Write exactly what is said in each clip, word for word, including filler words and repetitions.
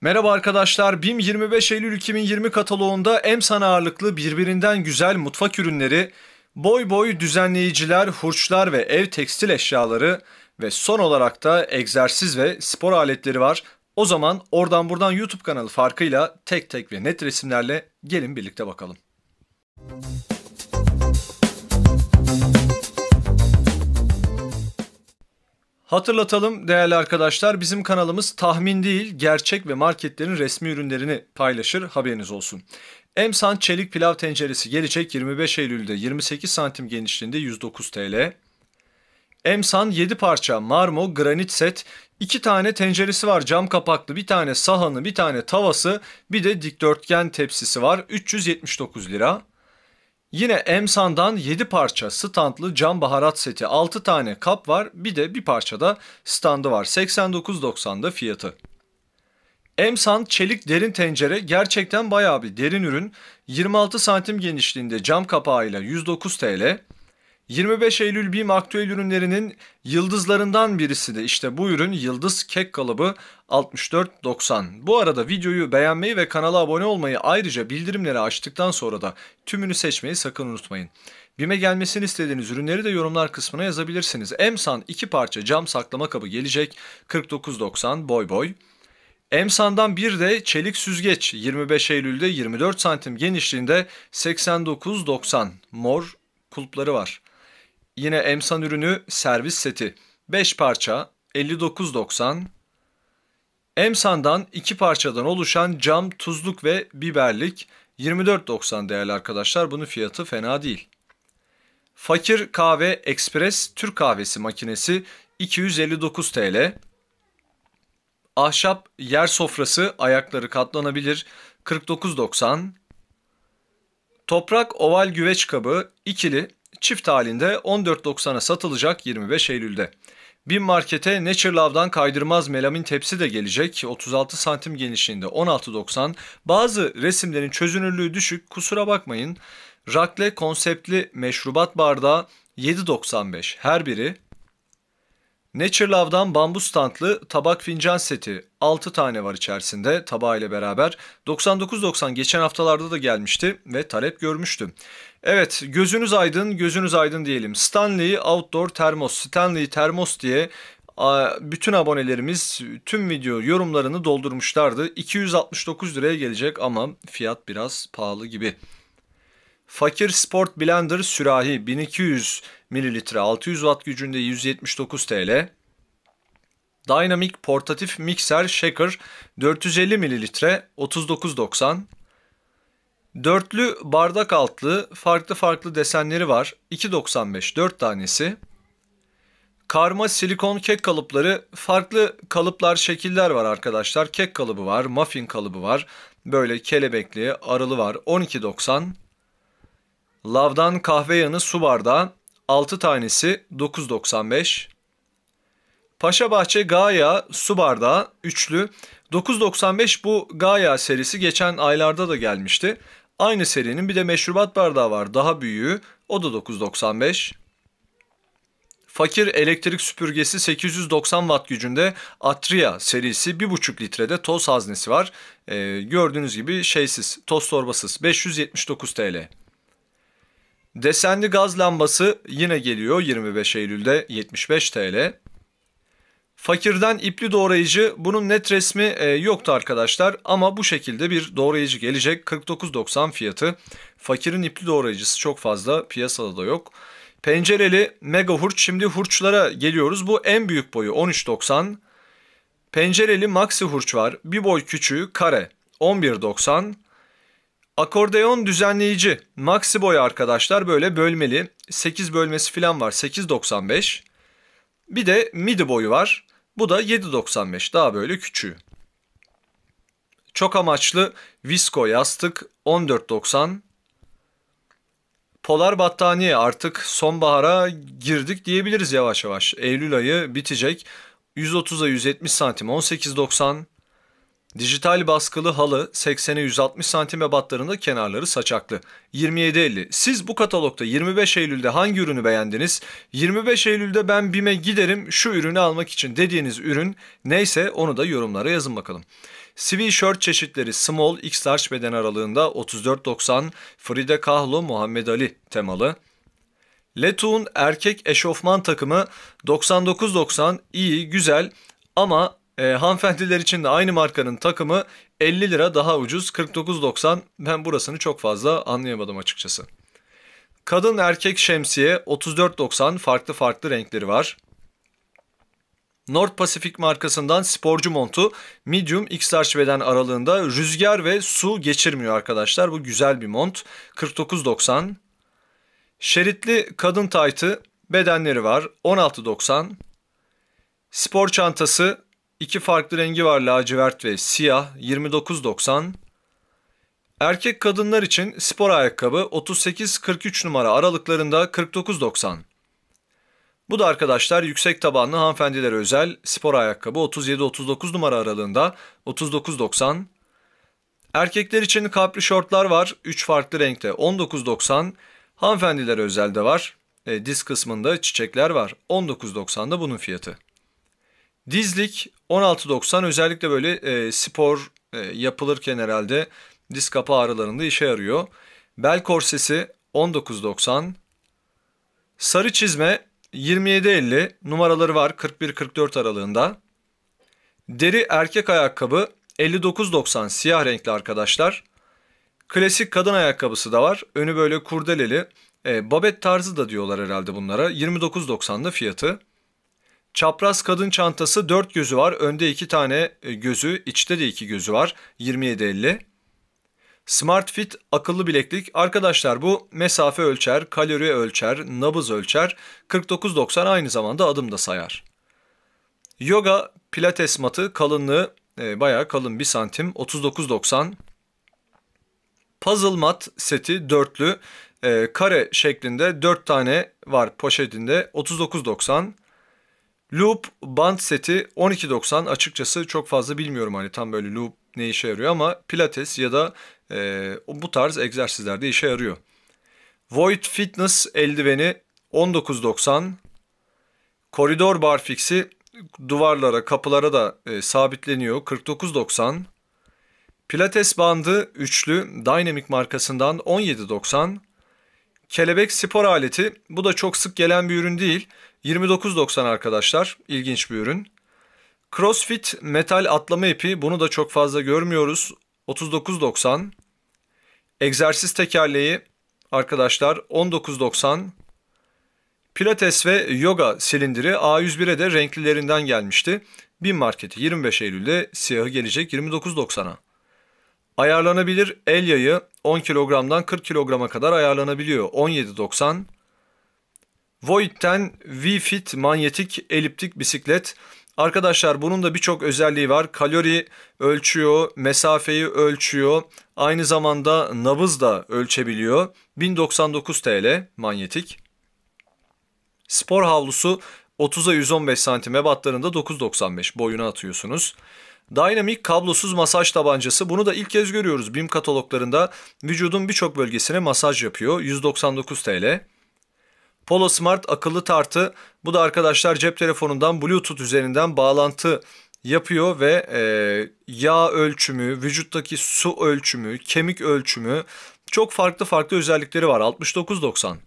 Merhaba arkadaşlar, BİM yirmi beş Eylül iki bin yirmi kataloğunda Emsan ağırlıklı birbirinden güzel mutfak ürünleri, boy boy düzenleyiciler, hurçlar ve ev tekstil eşyaları ve son olarak da egzersiz ve spor aletleri var. O zaman oradan buradan YouTube kanalı farkıyla tek tek ve net resimlerle gelin birlikte bakalım. Hatırlatalım değerli arkadaşlar, bizim kanalımız tahmin değil, gerçek ve marketlerin resmi ürünlerini paylaşır, haberiniz olsun. Emsan çelik pilav tenceresi gelecek yirmi beş Eylül'de yirmi sekiz santimetre genişliğinde yüz dokuz TL. Emsan yedi parça marmo granit set, iki tane tenceresi var cam kapaklı, bir tane sahanı, bir tane tavası, bir de dikdörtgen tepsisi var, üç yüz yetmiş dokuz lira. Yine Emsan'dan yedi parça standlı cam baharat seti, altı tane kap var, bir de bir parça da standı var, seksen dokuz doksan'da fiyatı. Emsan çelik derin tencere gerçekten bayağı bir derin ürün, yirmi altı santimetre genişliğinde cam kapağıyla yüz dokuz TL. yirmi beş Eylül BİM aktüel ürünlerinin yıldızlarından birisi de işte bu ürün, yıldız kek kalıbı altmış dört doksan. Bu arada videoyu beğenmeyi ve kanala abone olmayı, ayrıca bildirimleri açtıktan sonra da tümünü seçmeyi sakın unutmayın. BİM'e gelmesini istediğiniz ürünleri de yorumlar kısmına yazabilirsiniz. Emsan iki parça cam saklama kabı gelecek kırk dokuz doksan boy boy. Emsan'dan bir de çelik süzgeç yirmi beş Eylül'de yirmi dört santimetre genişliğinde seksen dokuz doksan mor kulpları var. Yine Emsan ürünü servis seti beş parça elli dokuz doksan. Emsan'dan iki parçadan oluşan cam tuzluk ve biberlik yirmi dört doksan değerli arkadaşlar. Bunun fiyatı fena değil. Fakir kahve ekspres Türk kahvesi makinesi iki yüz elli dokuz TL. Ahşap yer sofrası ayakları katlanabilir kırk dokuz doksan. Toprak oval güveç kabı ikili çift halinde on dört doksana satılacak yirmi beş Eylül'de. BİM markete Nature Love'dan kaydırmaz melamin tepsi de gelecek. otuz altı santimetre genişliğinde on altı doksan. Bazı resimlerin çözünürlüğü düşük, kusura bakmayın. Rakle konseptli meşrubat bardağı yedi doksan beş her biri. Nature Love'dan bambu standlı tabak fincan seti altı tane var içerisinde tabağı ile beraber doksan dokuz doksan geçen haftalarda da gelmişti ve talep görmüştü. Evet, gözünüz aydın, gözünüz aydın diyelim. Stanley Outdoor Termos, Stanley Termos diye bütün abonelerimiz tüm video yorumlarını doldurmuşlardı. iki yüz altmış dokuz liraya gelecek ama fiyat biraz pahalı gibi. Fakir Sport Blender sürahi bin iki yüz mililitre altı yüz watt gücünde yüz yetmiş dokuz TL. Dynamic portatif mikser shaker dört yüz elli mililitre otuz dokuz doksan. Dörtlü bardak altlı farklı farklı desenleri var iki doksan beş dört tanesi. Karma silikon kek kalıpları, farklı kalıplar, şekiller var arkadaşlar. Kek kalıbı var, muffin kalıbı var. Böyle kelebekli, arılı var on iki doksan. Love'dan kahve yanı su bardağı altı tanesi dokuz doksan beş. Paşa Bahçe Gaya su bardağı üçlü dokuz doksan beş, bu Gaya serisi geçen aylarda da gelmişti. Aynı serinin bir de meşrubat bardağı var daha büyüğü, o da dokuz doksan beş. Fakir elektrik süpürgesi sekiz yüz doksan watt gücünde Atria serisi bir buçuk litrede toz haznesi var. Ee, gördüğünüz gibi şeysiz, toz torbasız beş yüz yetmiş dokuz TL. Desenli gaz lambası yine geliyor yirmi beş Eylül'de yetmiş beş TL. Fakir'den ipli doğrayıcı, bunun net resmi yoktu arkadaşlar ama bu şekilde bir doğrayıcı gelecek kırk dokuz doksan fiyatı. Fakir'in ipli doğrayıcısı çok fazla piyasada da yok. Pencereli mega hurç, şimdi hurçlara geliyoruz, bu en büyük boyu on üç doksan. Pencereli maxi hurç var, bir boy küçüğü kare on bir doksan. Akordeon düzenleyici maxi boy arkadaşlar, böyle bölmeli sekiz bölmesi falan var sekiz doksan beş. Bir de midi boyu var, bu da yedi doksan beş daha böyle küçüğü. Çok amaçlı visko yastık on dört doksan. Polar battaniye, artık sonbahara girdik diyebiliriz yavaş yavaş. Eylül ayı bitecek yüz otuza yüz yetmiş santimetre on sekiz doksan. Dijital baskılı halı seksene yüz altmış santimetre batlarında, kenarları saçaklı yirmi yedi elli. Siz bu katalogda yirmi beş Eylül'de hangi ürünü beğendiniz? yirmi beş Eylül'de ben BİM'e giderim şu ürünü almak için dediğiniz ürün neyse onu da yorumlara yazın bakalım. Sweatshirt çeşitleri small, X-large beden aralığında otuz dört doksan, Frida Kahlo, Muhammed Ali temalı. Leto'nun erkek eşofman takımı doksan dokuz doksan, iyi, güzel ama e, hanımefendiler için de aynı markanın takımı elli lira daha ucuz, kırk dokuz doksan. Ben burasını çok fazla anlayamadım açıkçası. Kadın erkek şemsiye otuz dört doksan, farklı farklı renkleri var. North Pacific markasından sporcu montu medium X-large beden aralığında, rüzgar ve su geçirmiyor arkadaşlar. Bu güzel bir mont, kırk dokuz doksan. Şeritli kadın taytı, bedenleri var, on altı doksan. Spor çantası, iki farklı rengi var, lacivert ve siyah, yirmi dokuz doksan. Erkek kadınlar için spor ayakkabı otuz sekiz kırk üç numara aralıklarında, kırk dokuz doksan. Bu da arkadaşlar yüksek tabanlı hanımefendilere özel spor ayakkabı otuz yedi otuz dokuz numara aralığında, otuz dokuz doksan. Erkekler için kapri şortlar var, üç farklı renkte, on dokuz doksan. Hanımefendilere özel de var. E, diz kısmında çiçekler var. on dokuz doksan'da bunun fiyatı. Dizlik on altı doksan, özellikle böyle e, spor e, yapılırken herhalde diz kapağı ağrılarında işe yarıyor. Bel korsesi on dokuz doksan. Sarı çizme yirmi yedi elli numaraları var, kırk bir kırk dört aralığında. Deri erkek ayakkabı elli dokuz doksan, siyah renkli arkadaşlar. Klasik kadın ayakkabısı da var. Önü böyle kurdeleli. E, babet tarzı da diyorlar herhalde bunlara. yirmi dokuz doksan'da fiyatı. Çapraz kadın çantası, dört gözü var. Önde iki tane gözü, içte de iki gözü var. yirmi yedi elli. Smartfit akıllı bileklik. Arkadaşlar bu mesafe ölçer, kalori ölçer, nabız ölçer. kırk dokuz doksan, aynı zamanda adım da sayar. Yoga pilates matı, kalınlığı e, bayağı kalın, bir santim. otuz dokuz doksan. Puzzle mat seti dörtlü, e, kare şeklinde dört tane var poşetinde, otuz dokuz doksan. Loop band seti on iki doksan, açıkçası çok fazla bilmiyorum hani tam böyle loop ne işe yarıyor ama pilates ya da e, bu tarz egzersizlerde işe yarıyor. Void fitness eldiveni on dokuz doksan. Koridor barfiksi duvarlara, kapılara da e, sabitleniyor, kırk dokuz doksan. Pilates bandı üçlü Dynamic markasından on yedi doksan. Kelebek spor aleti, bu da çok sık gelen bir ürün değil, yirmi dokuz doksan arkadaşlar, ilginç bir ürün. Crossfit metal atlama ipi, bunu da çok fazla görmüyoruz, otuz dokuz doksan. Egzersiz tekerleği arkadaşlar on dokuz doksan. Pilates ve yoga silindiri A yüz bir'e de renklilerinden gelmişti. BİM marketi yirmi beş Eylül'de siyahı gelecek yirmi dokuz doksana. Ayarlanabilir el yayı on kilogramdan kırk kilograma kadar ayarlanabiliyor, on yedi doksan. Voit'ten V-Fit manyetik eliptik bisiklet. Arkadaşlar bunun da birçok özelliği var. Kalori ölçüyor, mesafeyi ölçüyor. Aynı zamanda nabız da ölçebiliyor. bin doksan dokuz TL manyetik. Spor havlusu otuza yüz on beş santim ebatlarında, dokuz doksan beş, boyuna atıyorsunuz. Dynamic kablosuz masaj tabancası, bunu da ilk kez görüyoruz BİM kataloglarında, vücudun birçok bölgesine masaj yapıyor, yüz doksan dokuz TL. PoloSmart akıllı tartı, bu da arkadaşlar cep telefonundan Bluetooth üzerinden bağlantı yapıyor ve e, yağ ölçümü, vücuttaki su ölçümü, kemik ölçümü, çok farklı farklı özellikleri var, altmış dokuz doksan.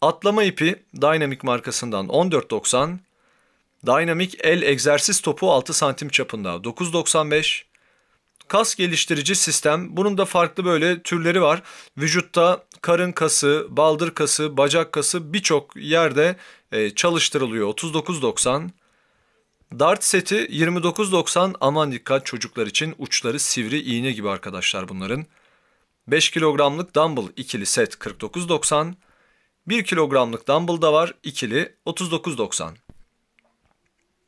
Atlama ipi Dynamic markasından on dört doksan. Dynamic el egzersiz topu altı santim çapında, dokuz doksan beş. Kas geliştirici sistem, bunun da farklı böyle türleri var. Vücutta karın kası, baldır kası, bacak kası birçok yerde çalıştırılıyor, otuz dokuz doksan. Dart seti yirmi dokuz doksan, aman dikkat çocuklar için, uçları sivri iğne gibi arkadaşlar bunların. beş kilogramlık dumbbell ikili set kırk dokuz doksan. bir kilogramlık dumbbell da var ikili, otuz dokuz doksan.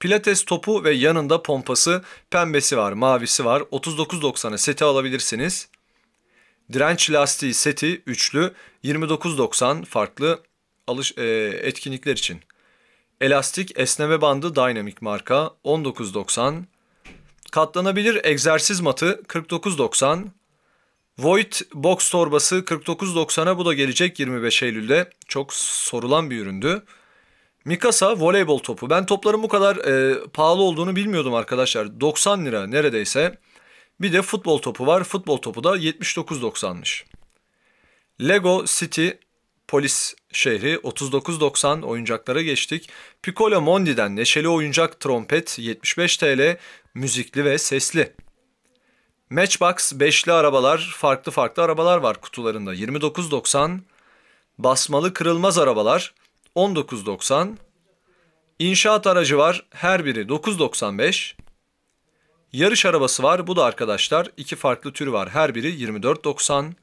Pilates topu ve yanında pompası, pembesi var, mavisi var, otuz dokuz doksana seti alabilirsiniz. Direnç lastiği seti üçlü, yirmi dokuz doksan, farklı alış, e, etkinlikler için. Elastik esneme bandı Dynamic marka on dokuz doksan. Katlanabilir egzersiz matı kırk dokuz doksan. Voit box torbası kırk dokuz doksana, bu da gelecek yirmi beş Eylül'de. Çok sorulan bir üründü. Mikasa voleybol topu. Ben topların bu kadar e, pahalı olduğunu bilmiyordum arkadaşlar. doksan lira neredeyse. Bir de futbol topu var. Futbol topu da yetmiş dokuz doksanmış. Lego City polis şehri otuz dokuz doksan, oyuncaklara geçtik. Pikolamon'dan neşeli oyuncak trompet yetmiş beş TL, müzikli ve sesli. Matchbox beşli arabalar, farklı farklı arabalar var kutularında yirmi dokuz doksan. Basmalı kırılmaz arabalar on dokuz doksan. İnşaat aracı var, her biri dokuz doksan beş. Yarış arabası var, bu da arkadaşlar iki farklı türü var, her biri yirmi dört doksan.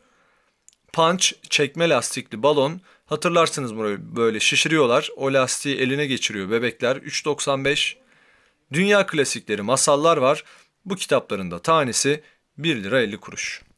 Punch, çekme lastikli balon, hatırlarsınız burayı, böyle şişiriyorlar, o lastiği eline geçiriyor bebekler, üç doksan beş. Dünya klasikleri, masallar var, bu kitapların da tanesi bir lira elli kuruş.